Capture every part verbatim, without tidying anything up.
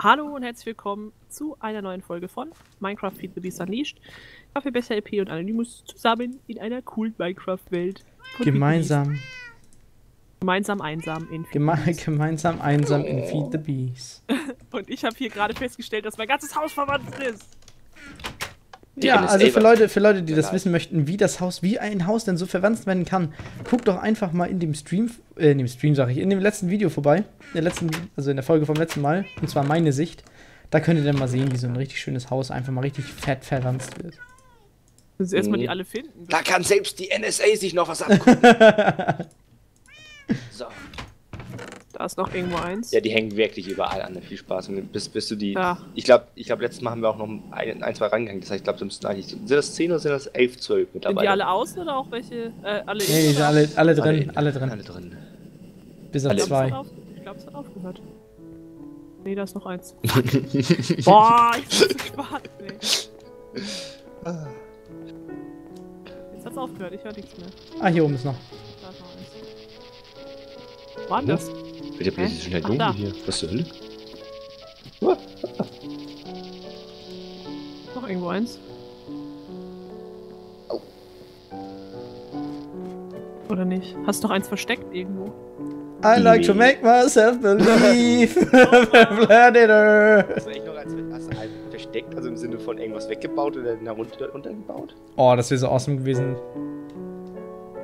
Hallo und herzlich willkommen zu einer neuen Folge von Minecraft Feed the Beast Unleashed. Dafür besser E P und AnneNymus zusammen in einer coolen Minecraft-Welt. Gemeinsam. Gemeinsam einsam in Feed Geme the Beast. Gemeinsam einsam in Feed the Beast. Und ich habe hier gerade festgestellt, dass mein ganzes Haus verwandt ist. Die ja, also für Leute, für Leute, die das wissen möchten, wie das Haus, wie ein Haus denn so verwandt werden kann, guckt doch einfach mal in dem Stream, äh, in dem Stream sage ich, in dem letzten Video vorbei, in der letzten, also in der Folge vom letzten Mal, und zwar meine Sicht. Da könnt ihr dann mal sehen, wie so ein richtig schönes Haus einfach mal richtig fett verwandt wird. Das ist erstmal die alle finden. Da kann selbst die N S A sich noch was angucken. So. Da ist noch irgendwo eins. Ja, die hängen wirklich überall an. Viel Spaß. Und bis, bis du die. Ja. Ich glaube, ich glaub, letztes Mal haben wir auch noch ein, ein zwei rangegangen. Das heißt, ich glaube, so müssten eigentlich. Sind das zehn oder sind das elf, zwölf mittlerweile? Sind die alle außen oder auch welche? Äh, alle nee, innen, alle, alle drin. Alle, innen, alle drin. Alle drin. Bis auf zwei. Auf, ich glaube, es hat aufgehört. Nee, da ist noch eins. Boah, ich bin zu spät, ey. Jetzt hat's aufgehört, ich höre nichts mehr. Ah, hier oben ist noch. Da ist noch eins. War das? Hm? Bitte, bitte, es ist schon halt dunkel hier. Was zur Hölle? Noch irgendwo eins. Au. Oder nicht? Hast du noch eins versteckt irgendwo? I like to make myself believe. Planet Earth. Hast du eigentlich noch eins versteckt? Also im Sinne von irgendwas weggebaut oder darunter untergebaut? Oh, das wäre so awesome gewesen.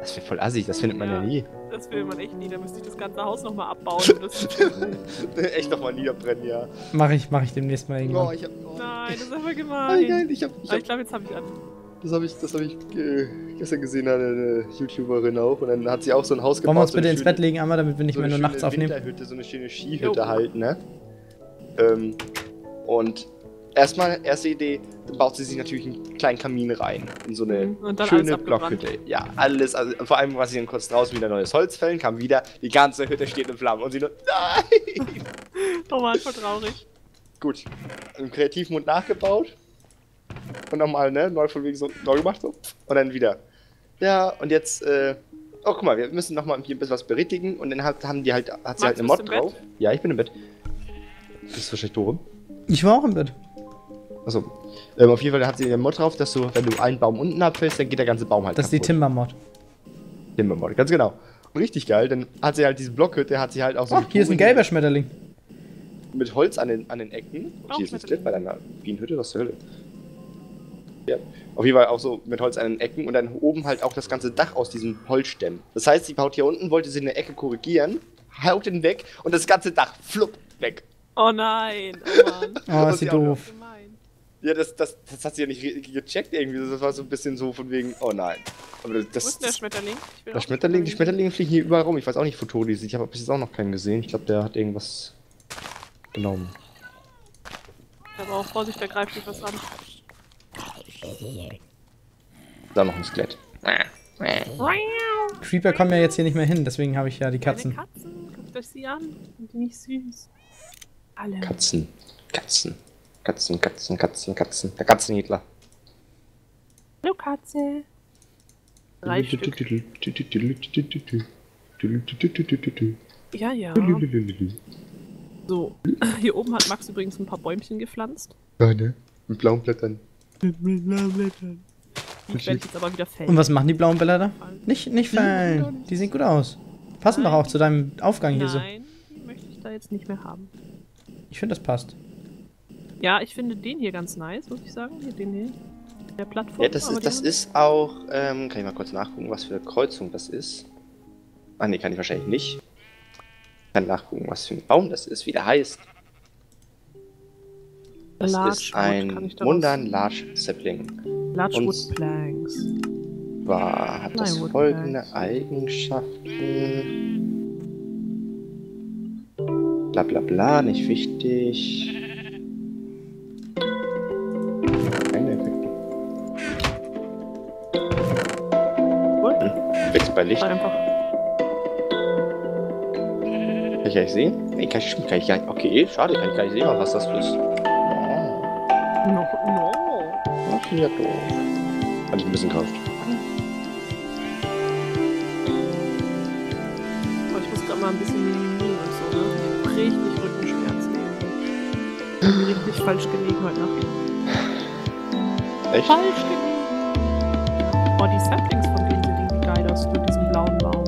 Das wäre voll assig, das findet man ja, ja nie. Das will man echt nie, da müsste ich das ganze Haus nochmal abbauen. Das echt nochmal niederbrennen, ja. Mach ich, mach ich demnächst mal irgendwann. Oh, ich hab, oh. Nein, das ist aber gemein. Oh, geil, ich hab, ich, ich glaube, jetzt habe ich an. Das habe ich, das hab ich äh, gestern gesehen, eine YouTuberin auch. Und dann hat sie auch so ein Haus gebaut. Wollen wir uns so bitte ins schöne, Bett legen einmal, damit wir nicht so mehr nur nachts aufnehmen? So eine schöne Skihütte oh. halt, ne? Ähm, und erstmal, erste Idee, dann baut sie sich natürlich einen kleinen Kamin rein. In so eine schöne Blockhütte. Ja, alles. Also, vor allem war sie dann kurz draußen wieder neues Holz fällen, kam wieder, die ganze Hütte steht in Flammen. Und sie nur, nein! Normal, voll traurig. Gut, im Kreativmund nachgebaut. Und nochmal, ne, neu von wegen so, neu gemacht so. Und dann wieder. Ja, und jetzt, äh, oh guck mal, wir müssen nochmal hier ein bisschen was berichtigen. Und dann hat, haben die halt, hat sie halt eine Mod drauf. Ja, ich bin im Bett. Bist du wahrscheinlich doof rum? Ich war auch im Bett. Achso. Ähm, auf jeden Fall hat sie den Mod drauf, dass du, wenn du einen Baum unten abfällst, dann geht der ganze Baum halt Das kaputt. Ist die Timber-Mod. Timber-Mod, ganz genau. Und richtig geil, dann hat sie halt diesen Blockhütte, hat sie halt auch so... Oh, hier ist ein gelber Schmetterling. Mit Holz an den, an den Ecken. Und hier ist ein Skelett bei deiner Bienenhütte, was zur Hölle. Ja. Auf jeden Fall auch so mit Holz an den Ecken und dann oben halt auch das ganze Dach aus diesem Holzstämmen. Das heißt, sie baut hier unten, wollte sie eine Ecke korrigieren, haut den weg und das ganze Dach flupp weg. Oh nein, oh Mann. Oh, ist sie doof. Ja, das, das, das hat sie ja nicht gecheckt irgendwie, das war so ein bisschen so von wegen, oh nein. Aber das, das, Wo ist denn der Schmetterling? Der Schmetterling, die Schmetterlinge fliegen hier überall rum, ich weiß auch nicht, Fotolis, ich habe bis jetzt auch noch keinen gesehen, ich glaube, der hat irgendwas genommen. Aber auch Vorsicht, da greift sich was an. Da noch ein Skelett. Creeper kommen ja jetzt hier nicht mehr hin, deswegen habe ich ja die Katzen. Meine Katzen, guckt euch sie an, sind die nicht süß? Alle. Katzen, Katzen. Katzen, Katzen, Katzen, Katzen. Der Katzenhitler. Hallo Katze. Drei Stück. Ja, ja. So, hier oben hat Max übrigens ein paar Bäumchen gepflanzt. Ja, ne? Mit blauen Blättern. Mit blauen Blättern. Die werden jetzt aber wieder fällen. Und was machen die blauen Blätter? Nicht, nicht fällen. Die sehen gut aus. Passen doch auch zu deinem Aufgang hier so. Nein, die möchte ich da jetzt nicht mehr haben. Ich finde, das passt. Ja, ich finde den hier ganz nice, muss ich sagen. Hier, den hier. Der Plattform. Ja, das ist, das ist auch. Ähm, kann ich mal kurz nachgucken, was für eine Kreuzung das ist? Ah, ne, kann ich wahrscheinlich nicht. Ich kann nachgucken, was für ein Baum das ist, wie der heißt. Das ist ein Mundan Large Sapling. Largewood Planks. War, hat das folgende Eigenschaften. Bla bla bla, nicht wichtig. Bei Licht. Einfach. Kann ich gleich sehen? Nee, kann ich, kann ich gar nicht. Okay, schade, kann ich gar nicht sehen, was das ist. No, no. Ach, ja, doch. Hat ich ein bisschen gekauft. Ich muss gerade mal ein bisschen mehr und so, ne? Richtig Rückenschmerzen. richtig falsch gelegen heute Nacht. Echt? Falsch gelegen! Oh, die Saplings von denen sehen irgendwie geil aus, mit diesem blauen Baum.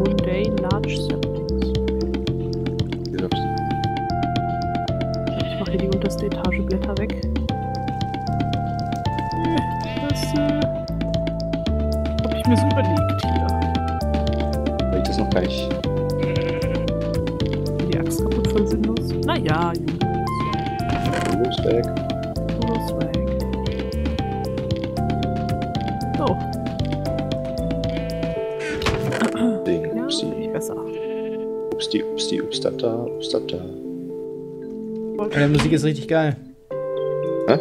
Monday Large Saplings. Ich mache hier die unterste Etage Blätter weg. Das, äh, hab ich mir so überlegt hier. Weil ich das noch gar nicht... Die Axt kaputt, voll sinnlos. Naja, Jungs. Los weg. Los weg. So. Ding, ja, upsi. Besser. Upsi, upsi, upstata, upstata. Die Musik ist richtig geil. Hä?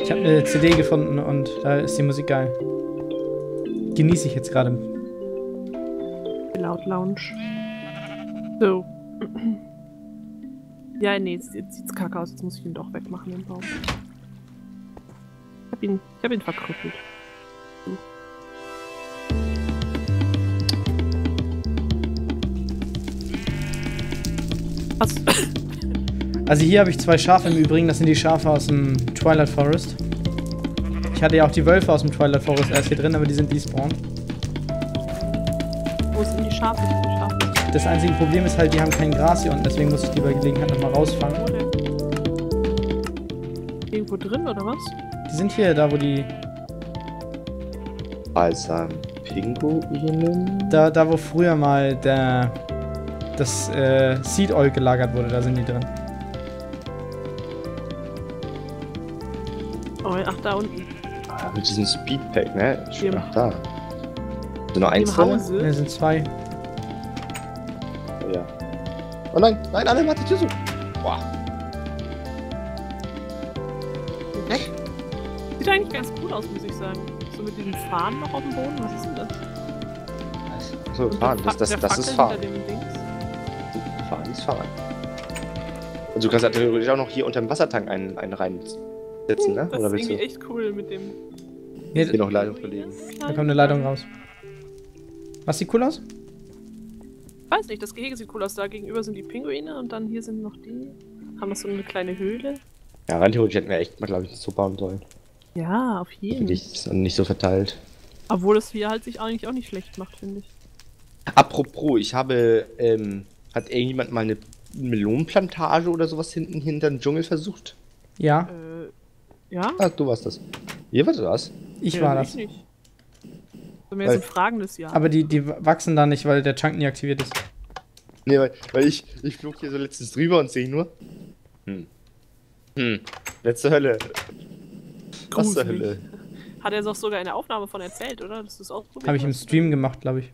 Ich habe eine C D gefunden und da ist die Musik geil. Genieße ich jetzt gerade. Laut Lounge. So. Ja, nee, jetzt, jetzt sieht's kacke aus. Jetzt muss ich ihn doch wegmachen, den Baum. Ich hab ihn, ich hab ihn verkrüppelt. So. Was? Also hier habe ich zwei Schafe im Übrigen. Das sind die Schafe aus dem Twilight Forest. Ich hatte ja auch die Wölfe aus dem Twilight Forest erst hier drin, aber die sind despawned. Wo sind die Schafe? Das einzige Problem ist halt, die haben kein Gras hier unten, deswegen muss ich die bei Gelegenheit nochmal rausfangen. Irgendwo drin, oder was? Die sind hier, da wo die... Also, Pinguinen? Da, da wo früher mal der... das äh, Seed Oil gelagert wurde, da sind die drin. Oh, ach, da unten. Ah, mit diesem Speedpack, ne? Schön, ach, da. Sind noch eins drin? Ne, sind zwei. Ja. Oh nein, nein, Anne, warte, Tür zu. Boah. Weg. Sieht eigentlich ganz cool aus, muss ich sagen. So mit diesen Fahnen noch auf dem Boden, was ist denn das? Was? So, Fahnen, das, das, das ist Fahnen. Fahnen ist Fahnen. Und du kannst ja theoretisch auch noch hier unter dem Wassertank einen, einen reinsetzen, ne? Das Oder ist irgendwie echt cool mit dem... Hier nee, noch Leitung verlegen. Da kommt eine Leitung raus. Was sieht cool aus? Weiß nicht, das Gehege sieht cool aus. Da gegenüber sind die Pinguine und dann hier sind noch die. Haben wir so eine kleine Höhle. Ja, rein theoretisch hätten wir echt mal, glaube ich, das so bauen sollen. Ja, auf jeden Fall. Nicht so verteilt. Obwohl es hier halt sich eigentlich auch nicht schlecht macht, finde ich. Apropos, ich habe, ähm, hat irgendjemand mal eine Melonenplantage oder sowas hinten hinter dem Dschungel versucht? Ja. Äh, ja? Ach, du warst das. Hier warst du das? Ich ja, war das. Ich nicht. Mehr weil, so Fragen des Jahres. Aber die, die wachsen da nicht, weil der Chunk nie aktiviert ist. Nee, weil, weil ich, ich flog hier so letztens drüber und sehe nur. Hm. Hm. Letzte Hölle. Große Letzte Hölle. Hat er doch sogar in der Aufnahme von erzählt, oder? Dass du es auch probiert hast. Habe ich im Stream gemacht, glaube ich.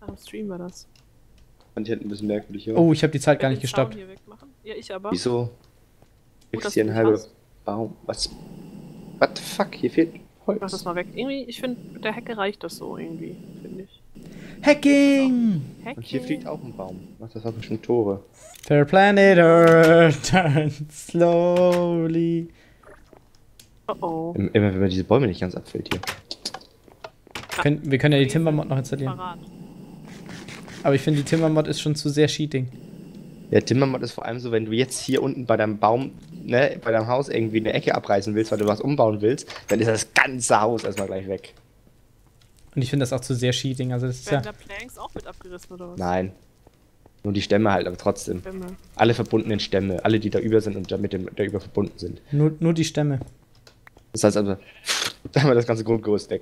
Ah, im Stream war das. Fand ich halt ein bisschen merkwürdig, oder? Oh, ich habe die Zeit ich gar nicht gestoppt. Ja, ich aber. Wieso? Ich hier ein halber Baum. Was? What the fuck? Hier fehlt. Holz. Ich mach das mal weg. Irgendwie, ich finde, mit der Hecke reicht das so irgendwie, finde ich. Hacking! Hacking! Und hier fliegt auch ein Baum. Was, das hat bestimmt Tore. Fair Planet Earth, turn slowly. Oh oh. Immer wenn man diese Bäume nicht ganz abfällt hier. Ja. Können, wir können ja die Timber-Mod noch installieren. Verrat. Aber ich finde, die Timber-Mod ist schon zu sehr cheating. Ja, Timber-Mod ist vor allem so, wenn du jetzt hier unten bei deinem Baum, ne, bei deinem Haus irgendwie eine Ecke abreißen willst, weil du was umbauen willst, dann ist das ganze Haus erstmal gleich weg. Und ich finde das auch zu sehr cheating, also das ist ja... Werden da Planks auch mit abgerissen oder was? Nein. Nur die Stämme halt, aber trotzdem. Stämme. Alle verbundenen Stämme, alle die da über sind und damit da über verbunden sind. Nur, nur die Stämme. Das heißt also, da haben wir das ganze Grundgerüst weg.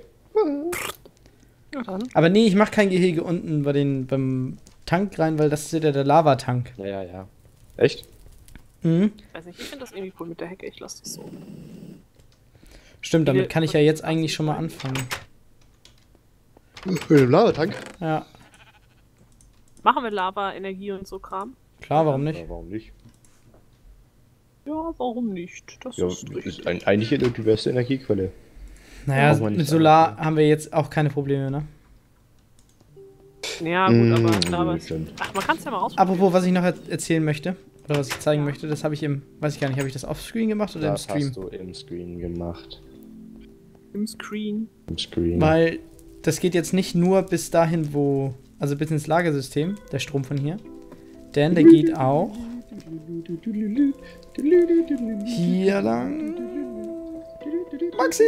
Ja, dann. Aber nee, ich mach kein Gehege unten bei den, beim... Tank rein, weil das ist ja der, der Lavatank. Ja, ja, ja. Echt? Mhm. Ich weiß nicht, ich finde das irgendwie cool mit der Hecke, ich lasse das so. Stimmt, damit kann ich ja jetzt eigentlich schon mal anfangen. Mit dem Lavatank? Ja. Machen wir Lava, Energie und so Kram? Klar, warum nicht? Ja, warum nicht? Ja, warum nicht? Das ja, ist, ist ein, eigentlich die beste Energiequelle. Naja, mit Solar haben wir jetzt auch keine Probleme, ne? Ja, gut, mmh, aber klar, was. Ach, man kann es ja mal ausprobieren. Apropos, was ich noch erzählen möchte, oder was ich zeigen ja. möchte, das habe ich im, weiß ich gar nicht, habe ich das offscreen gemacht oder das im Stream? Das hast du im Screen gemacht. Im Screen? Im Screen. Weil das geht jetzt nicht nur bis dahin, wo, also bis ins Lagersystem, der Strom von hier, denn der geht auch Hier lang. Maxi!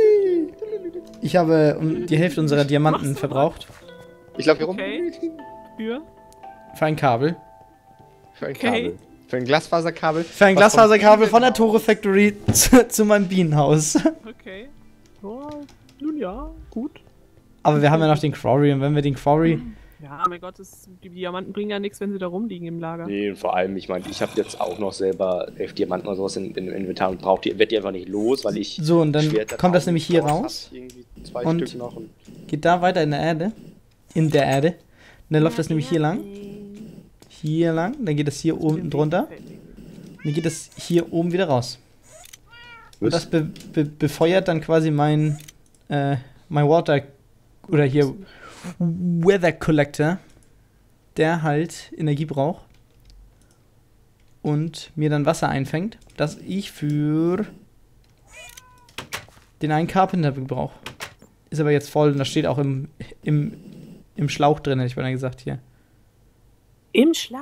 Ich habe um die Hälfte unserer Diamanten verbraucht. Ich laufe hier rum. Für? Für ein Kabel. Für ein Kabel. Für ein Glasfaserkabel. Für ein Glasfaserkabel von der Tore Factory zu, zu meinem Bienenhaus. Okay. Oh, nun ja, gut. Aber wir haben ja noch den Quarry und wenn wir den Quarry... Ja, mein Gott, das, die Diamanten bringen ja nichts, wenn sie da rumliegen im Lager. Nee, vor allem, ich meine, ich habe jetzt auch noch selber elf Diamanten oder sowas im in, in Inventar und brauche die, werd die einfach nicht los, weil ich... So, und dann kommt das nämlich hier raus zwei und Stück noch und geht da weiter in der Erde. In der Erde. Und dann läuft das nämlich hier lang. Hier lang, dann geht das hier oben drunter. Und dann geht das hier oben wieder raus. Und das be be befeuert dann quasi mein, äh, mein Water... Oder hier... Weather Collector, der halt Energie braucht und mir dann Wasser einfängt, das ich für den einen Carpenter brauche. Ist aber jetzt voll und das steht auch im, im, im Schlauch drin, hätte ich mal gesagt hier. Im Schlauch.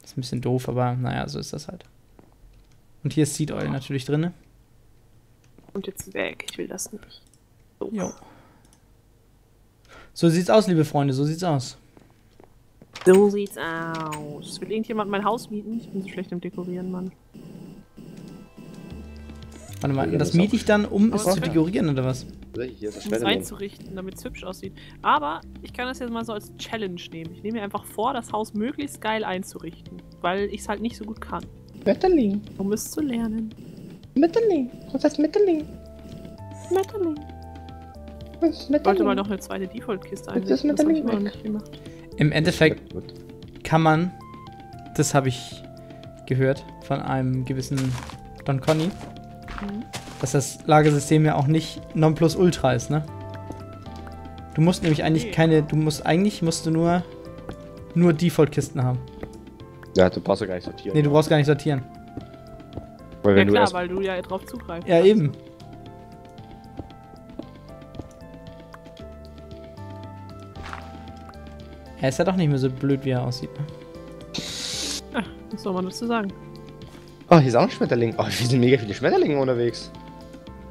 Das ist ein bisschen doof, aber naja, so ist das halt. Und hier ist Seed Oil natürlich drin. Und jetzt weg, ich will das nicht. So. Jo. So sieht's aus, liebe Freunde, so sieht's aus. So sieht's aus. Will irgendjemand mein Haus mieten? Ich bin so schlecht im Dekorieren, Mann. Warte mal, das miete ich dann, um es zu dekorieren, oder was? Um es einzurichten, damit es hübsch aussieht. Aber ich kann das jetzt mal so als Challenge nehmen. Ich nehme mir einfach vor, das Haus möglichst geil einzurichten. Weil ich es halt nicht so gut kann. Metterling. Um es zu lernen. Metterling. Was heißt Metterling? Metterling. Ich wollte mal noch eine zweite Default-Kiste einsetzen, das, das habe ich noch nicht gemacht. Im Endeffekt kann man, das habe ich gehört von einem gewissen Don Conny, mhm. dass das Lagersystem ja auch nicht Nonplusultra ist, ne? Du musst nämlich eigentlich keine, du musst eigentlich musst du nur, nur Default-Kisten haben. Ja, du brauchst ja gar nicht sortieren. Nee, du brauchst gar nicht sortieren. Weil wenn ja klar, du weil du ja drauf zugreifst. Ja, kannst. Eben. Er ist ja doch nicht mehr so blöd, wie er aussieht. Ach, was soll man dazu sagen? Oh, hier ist auch ein Schmetterling. Oh, hier sind mega viele Schmetterlinge unterwegs.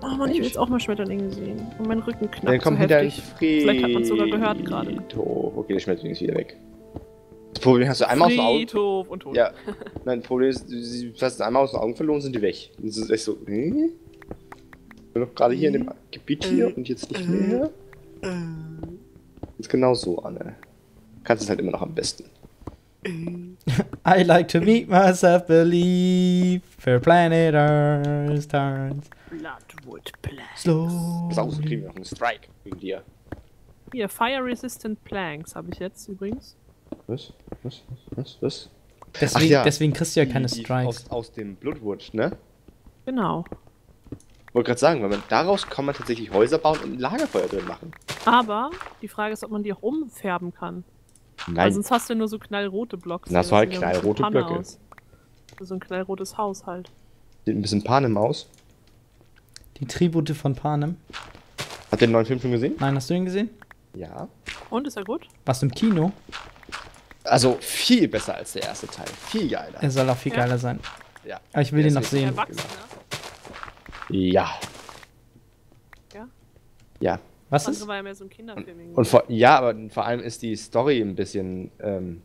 Oh Mann, ich will jetzt auch mal Schmetterlinge sehen. Und mein Rücken knackt dann kommt so wieder heftig. Vielleicht hat man es sogar gehört gerade. Okay, der Schmetterling ist wieder weg. Das Problem hast du einmal Friedhof aus den Augen... und Tod. Ja. Nein, das Problem ist, du hast es einmal aus den Augen verloren, sind die weg. Und es ist echt so, hm? Ich bin doch gerade hier in dem Gebiet hier äh, und jetzt nicht mehr. Äh, äh. Jetzt genau so, Anne. Kannst es halt immer noch am besten. I like to make myself believe for planet Earth turns. Bloodwood Planks. Sausen kriegen wir noch einen Strike wegen dir. Hier, Fire Resistant Planks habe ich jetzt übrigens. Was? Was? Was? Was? Deswegen, ja. deswegen kriegst du ja keine Strikes. Aus, aus dem Bloodwood, ne? Genau. Wollte gerade sagen, weil man, daraus kann man tatsächlich Häuser bauen und ein Lagerfeuer drin machen. Aber die Frage ist, ob man die auch umfärben kann. Nein. Also sonst hast du nur so knallrote Blocks. Na, so halt knallrote Blöcke. Aus. So ein knallrotes Haus halt. Sieht ein bisschen Panem aus. Die Tribute von Panem. Habt ihr den neuen Film schon gesehen? Nein, hast du ihn gesehen? Ja. Und, ist er gut? Warst du im Kino? Also viel besser als der erste Teil. Viel geiler. Er soll auch viel ja. geiler sein. Ja. Aber ich will den noch sehen. Ja. Ja? Ja. Was ist? War ja mehr so ein Kinderfilm irgendwie. Und vor, ja, aber vor allem ist die Story ein bisschen. Ähm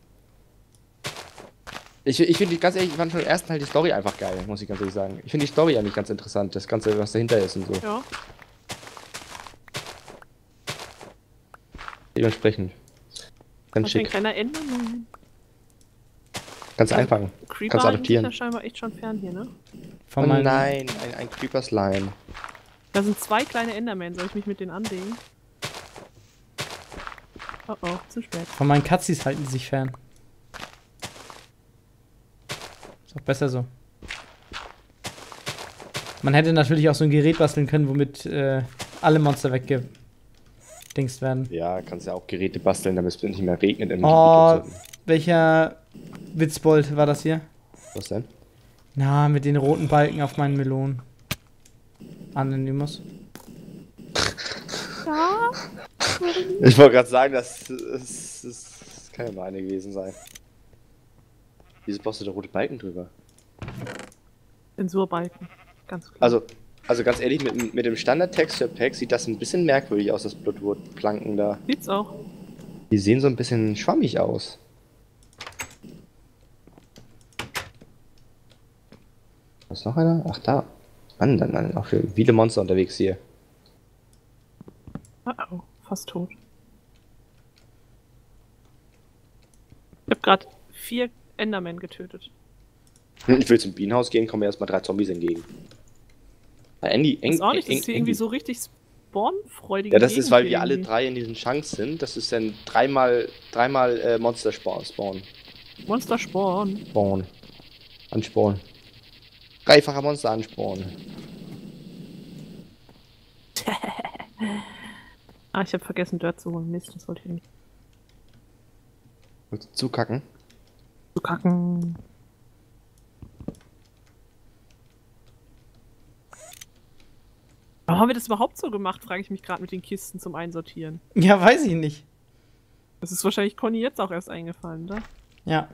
ich ich finde, ganz ehrlich, ich fand schon im ersten Teil die Story einfach geil, muss ich ganz ehrlich sagen. Ich finde die Story eigentlich ganz interessant, das Ganze, was dahinter ist und so. Ja. Dementsprechend. Ganz Hat schick. Keiner Ende? Kannst also, einfangen. Creeper Kannst adoptieren. Ist ja scheinbar echt schon fern hier, ne? Von oh nein, ein, ein Creeper-Slime. Da sind zwei kleine Endermen, soll ich mich mit denen anlegen? Oh oh, zu spät. Von meinen Katzis halten die sich fern. Ist auch besser so. Man hätte natürlich auch so ein Gerät basteln können, womit äh, alle Monster weggedingst werden. Ja, kannst ja auch Geräte basteln, damit es nicht mehr regnet. Im oh, welcher Witzbold war das hier? Was denn? Na, mit den roten Balken auf meinen Melonen. AnneNymus. Ja. Ich wollte gerade sagen, das, das, das kann ja mal eine gewesen sein. Wieso brauchst du da rote Balken drüber? Zensurbalken. Ganz klar. Also, also ganz ehrlich, mit, mit dem Standard-Texture-Pack sieht das ein bisschen merkwürdig aus, das Bloodwood-Planken da. Sieht's auch. Die sehen so ein bisschen schwammig aus. Was ist noch einer? Ach, da. Mann, dann, dann auch viele Monster unterwegs hier. Oh, oh, fast tot. Ich hab gerade vier Endermen getötet. Ich will zum Bienenhaus gehen, kommen mir erstmal drei Zombies entgegen. Andy, eng, das ist auch nicht, dass hier irgendwie so richtig spawnfreudige. Ja, das Gegend ist, weil wir alle drei in diesen Chunks sind. Das ist dann dreimal, dreimal äh, Monster spawn. Monster spawn. Spawn. Ansporn. Dreifacher Monster ansporn. Ah, ich habe vergessen, Dirt zu holen. Mist, das wollte ich nicht. Wolltest du zukacken? Zukacken. Warum haben wir das überhaupt so gemacht, frage ich mich gerade mit den Kisten zum Einsortieren. Ja, weiß ich nicht. Das ist wahrscheinlich Conny jetzt auch erst eingefallen, oder? Ja.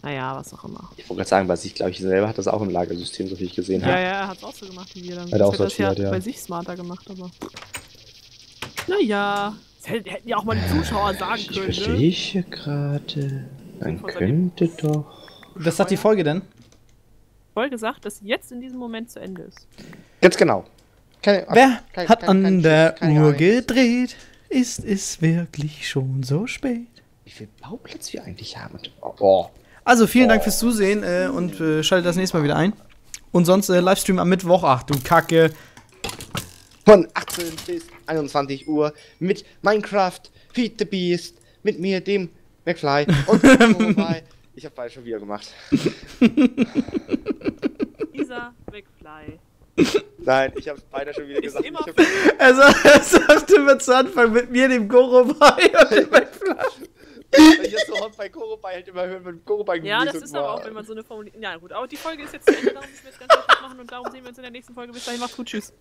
Naja, was auch immer. Ich wollte gerade sagen, bei sich, glaube ich, selber hat das auch im Lagersystem, so wie ich gesehen habe. Ja, ja, er hat es auch so gemacht wie wir dann. Hat er auch sortiert, ja. Bei sich smarter gemacht, aber... Naja, das hätten ja auch mal die Zuschauer sagen können, ne? Ich verstehe gerade... Dann könnte doch... Was sagt die Folge denn? Gesagt, dass jetzt in diesem Moment zu Ende ist. Ganz genau. Keine, wer keine, hat keine, an keine, der keine Uhr gedreht? Ist es wirklich schon so spät? Wie viel Bauplatz wir eigentlich haben? Oh. Also vielen oh. Dank fürs Zusehen äh, und äh, schaltet das nächste Mal wieder ein. Und sonst äh, Livestream am Mittwoch, ach du Kacke. Von achtzehn bis einundzwanzig Uhr mit Minecraft Feed the Beast, mit mir, dem McFly und Gorobai. Ich habe beide schon wieder gemacht. Dieser McFly. Nein, ich habe beide schon wieder gesagt. Immer also, er sagte immer zu Anfang mit mir, dem Gorobai und dem McFly. Weil ich das so oft bei Gorobai halt immer hören, wenn Gorobai ja, das ist war. Aber auch, wenn man so eine Formulierung... Ja gut, aber die Folge ist jetzt zu Ende, darum müssen wir jetzt ganz einfach machen und darum sehen wir uns in der nächsten Folge. Bis dahin, macht's gut, tschüss.